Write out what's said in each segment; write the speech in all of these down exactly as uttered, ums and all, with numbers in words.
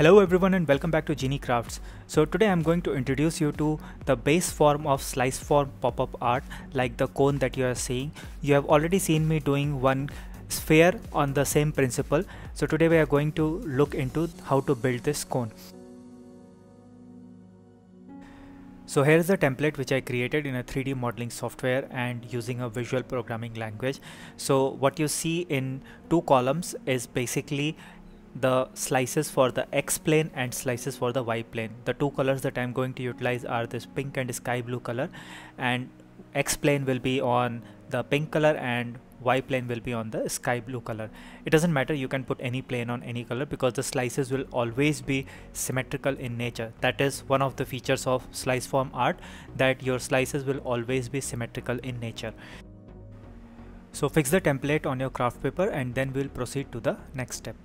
Hello everyone and welcome back to Genie Crafts. So today I'm going to introduce you to the base form of slice form pop-up art, like the cone that you are seeing. You have already seen me doing one sphere on the same principle. So today we are going to look into how to build this cone. So here is the template which I created in a three D modeling software and using a visual programming language. So what you see in two columns is basically the slices for the x-plane and slices for the y-plane. The two colors that I'm going to utilize are this pink and sky blue color, and x-plane will be on the pink color and y-plane will be on the sky blue color. It doesn't matter, you can put any plane on any color because the slices will always be symmetrical in nature. That is one of the features of slice form art, that your slices will always be symmetrical in nature. So fix the template on your craft paper and then we'll proceed to the next step.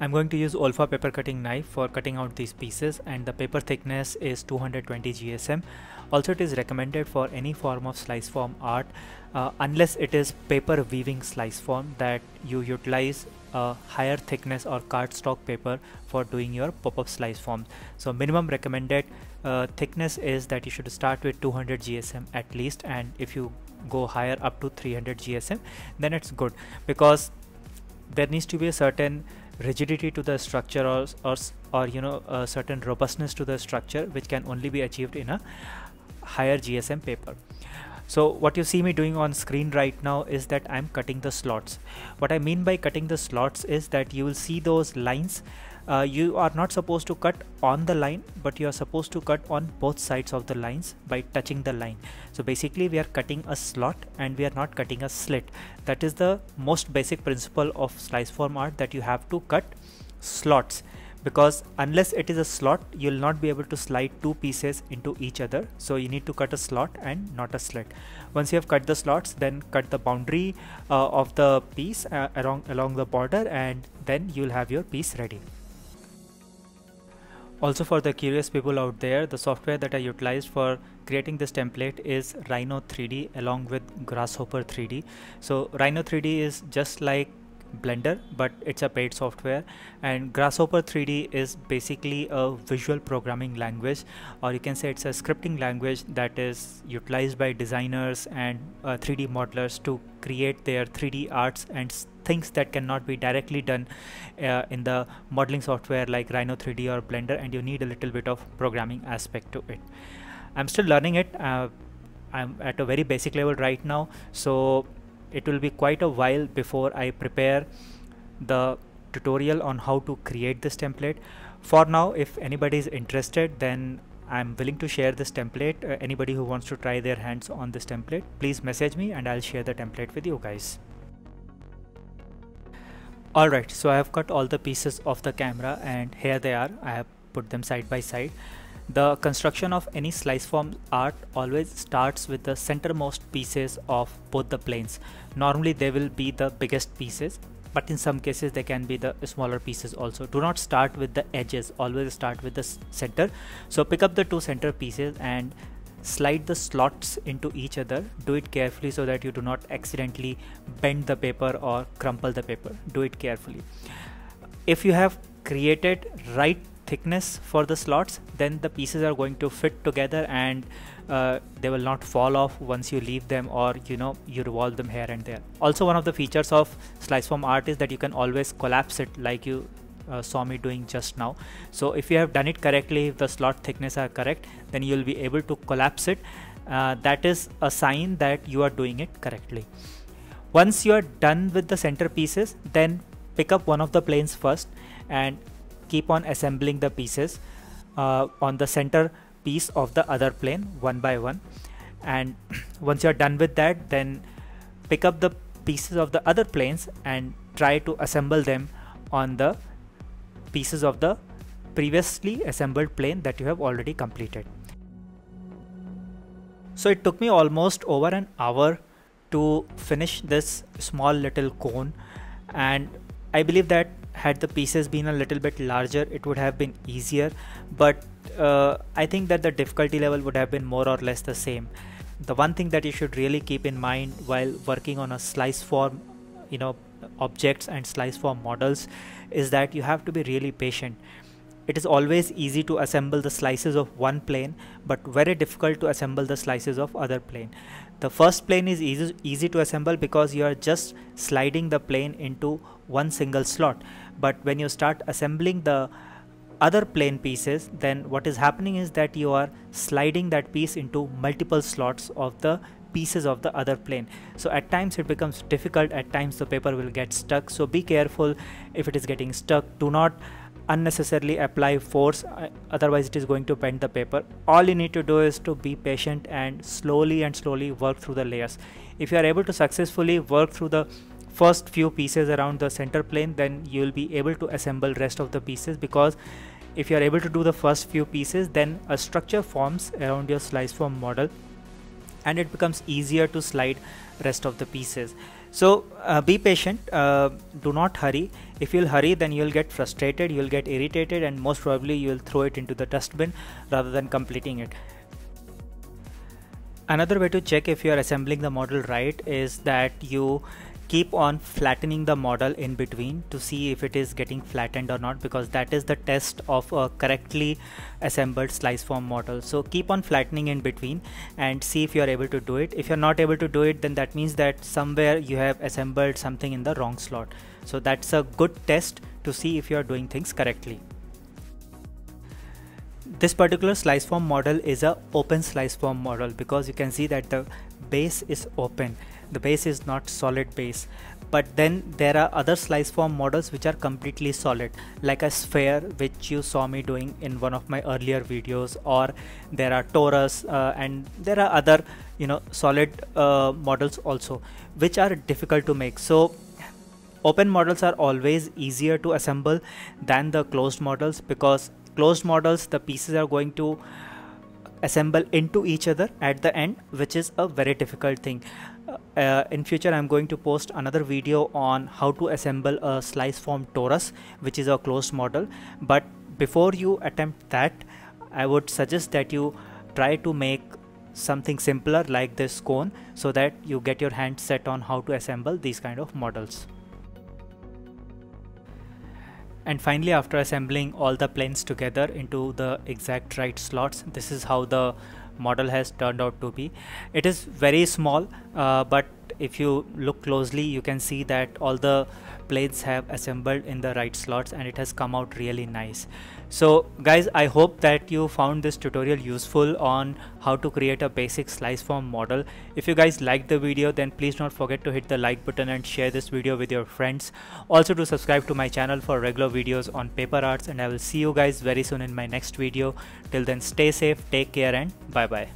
I'm going to use Olfa paper cutting knife for cutting out these pieces, and the paper thickness is two hundred twenty G S M. Also, it is recommended for any form of slice form art uh, unless it is paper weaving slice form, that you utilize a higher thickness or cardstock paper for doing your pop-up slice forms. So minimum recommended uh, thickness is that you should start with two hundred G S M at least, and if you go higher up to three hundred G S M then it's good, because there needs to be a certain rigidity to the structure or, or, or you know a certain robustness to the structure which can only be achieved in a higher G S M paper. So what you see me doing on screen right now is that I'm cutting the slots. What I mean by cutting the slots is that you will see those lines. Uh, you are not supposed to cut on the line, but you are supposed to cut on both sides of the lines by touching the line. So basically we are cutting a slot and we are not cutting a slit. That is the most basic principle of slice form art, that you have to cut slots, because unless it is a slot you will not be able to slide two pieces into each other. So you need to cut a slot and not a slit. Once you have cut the slots, then cut the boundary uh, of the piece uh, along, along the border, and then you will have your piece ready. Also, for the curious people out there, the software that I utilized for creating this template is Rhino three D along with Grasshopper three D. So Rhino three D is just like Blender, but it's a paid software, and Grasshopper three D is basically a visual programming language, or you can say it's a scripting language that is utilized by designers and uh, three D modelers to create their three D arts and things that cannot be directly done uh, in the modeling software like Rhino three D or Blender, and you need a little bit of programming aspect to it. I'm still learning it. Uh, I'm at a very basic level right now, so it will be quite a while before I prepare the tutorial on how to create this template. For now, if anybody is interested, then I'm willing to share this template. Uh, anybody who wants to try their hands on this template, please message me and I'll share the template with you guys. Alright, so I have cut all the pieces off the camera and here they are. I have put them side by side. The construction of any slice form art always starts with the centermost pieces of both the planes. Normally they will be the biggest pieces, but in some cases they can be the smaller pieces also. Do not start with the edges, always start with the center. So pick up the two center pieces and slide the slots into each other. Do it carefully so that you do not accidentally bend the paper or crumple the paper. Do it carefully. If you have created right thickness for the slots, then the pieces are going to fit together and uh, they will not fall off once you leave them or you know you revolve them here and there. Also, one of the features of slice form art is that you can always collapse it, like you uh, saw me doing just now. So if you have done it correctly, if the slot thickness are correct, then you will be able to collapse it. Uh, that is a sign that you are doing it correctly. Once you are done with the center pieces, then pick up one of the planes first and keep on assembling the pieces uh, on the center piece of the other plane one by one. And once you're done with that, then pick up the pieces of the other planes and try to assemble them on the pieces of the previously assembled plane that you have already completed. So it took me almost over an hour to finish this small little cone, and I believe that had the pieces been a little bit larger it would have been easier, but uh, I think that the difficulty level would have been more or less the same. The one thing that you should really keep in mind while working on a slice form you know objects and slice form models is that you have to be really patient. It is always easy to assemble the slices of one plane, but very difficult to assemble the slices of other plane. The first plane is easy, easy to assemble because you are just sliding the plane into one single slot. But when you start assembling the other plane pieces, then what is happening is that you are sliding that piece into multiple slots of the pieces of the other plane. So at times it becomes difficult, at times the paper will get stuck. So be careful if it is getting stuck. Do not unnecessarily apply force, otherwise it is going to bend the paper. All you need to do is to be patient and slowly and slowly work through the layers. If you are able to successfully work through the first few pieces around the center plane, then you will be able to assemble rest of the pieces, because if you are able to do the first few pieces, then a structure forms around your slice form model and it becomes easier to slide rest of the pieces. So uh, be patient, uh, do not hurry. If you'll hurry, then you'll get frustrated, you'll get irritated, and most probably you'll throw it into the dustbin rather than completing it. Another way to check if you're assembling the model right is that you keep on flattening the model in between to see if it is getting flattened or not, because that is the test of a correctly assembled slice form model. So keep on flattening in between and see if you are able to do it. If you're not able to do it, then that means that somewhere you have assembled something in the wrong slot. So that's a good test to see if you are doing things correctly. This particular slice form model is a open slice form model because you can see that the base is open. The base is not solid base, but then there are other slice form models which are completely solid, like a sphere, which you saw me doing in one of my earlier videos, or there are torus uh, and there are other, you know, solid uh, models also, which are difficult to make. So open models are always easier to assemble than the closed models, because closed models, the pieces are going to assemble into each other at the end, which is a very difficult thing. Uh, in future I'm going to post another video on how to assemble a slice form torus, which is a closed model. But before you attempt that, I would suggest that you try to make something simpler like this cone, so that you get your hands set on how to assemble these kind of models. And finally, after assembling all the planes together into the exact right slots, this is how the model has turned out to be. It is very small, uh, but if you look closely, you can see that all the planes have assembled in the right slots and it has come out really nice. So guys, I hope that you found this tutorial useful on how to create a basic slice form model. If you guys liked the video, then please don't forget to hit the like button and share this video with your friends. Also, do subscribe to my channel for regular videos on paper arts, and I will see you guys very soon in my next video. Till then, stay safe, take care, and bye bye.